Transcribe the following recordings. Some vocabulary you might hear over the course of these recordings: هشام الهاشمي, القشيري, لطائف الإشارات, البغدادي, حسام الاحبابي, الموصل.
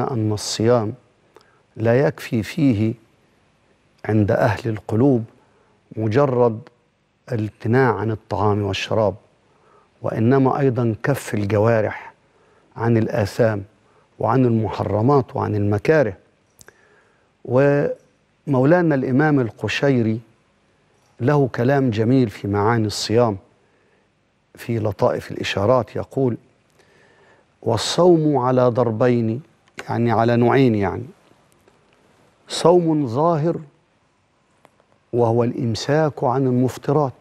أن الصيام لا يكفي فيه عند أهل القلوب مجرد الامتناع عن الطعام والشراب، وإنما أيضا كف الجوارح عن الآثام وعن المحرمات وعن المكاره. ومولانا الإمام القشيري له كلام جميل في معاني الصيام في لطائف الإشارات، يقول: والصوم على ضربين، يعني على نوعين، يعني صوم ظاهر وهو الإمساك عن المفطرات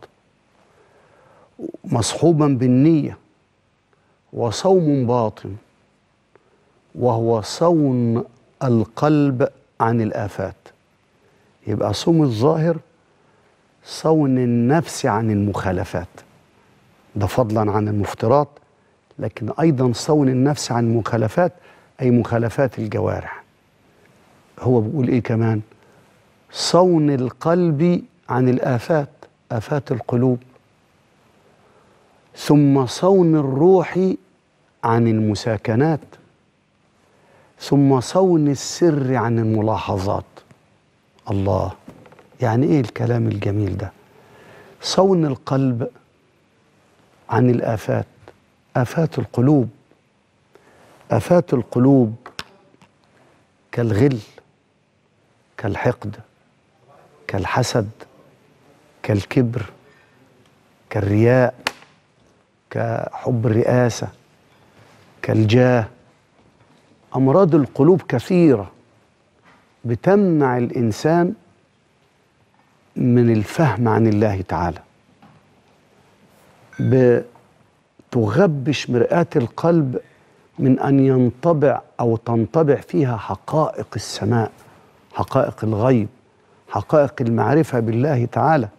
مصحوبا بالنية، وصوم باطن وهو صون القلب عن الآفات. يبقى صوم الظاهر صون النفس عن المخالفات، ده فضلا عن المفطرات، لكن أيضا صون النفس عن المخالفات أي مخالفات الجوارح. هو بيقول إيه كمان؟ صون القلب عن الآفات، آفات القلوب، ثم صون الروح عن المساكنات، ثم صون السر عن الملاحظات. الله، يعني إيه الكلام الجميل ده؟ صون القلب عن الآفات، آفات القلوب، آفات القلوب كالغل، كالحقد، كالحسد، كالكبر، كالرياء، كحب الرئاسة، كالجاه. أمراض القلوب كثيرة بتمنع الإنسان من الفهم عن الله تعالى، بتغبش مرآة القلب من أن ينطبع أو تنطبع فيها حقائق السماء، حقائق الغيب، حقائق المعرفة بالله تعالى.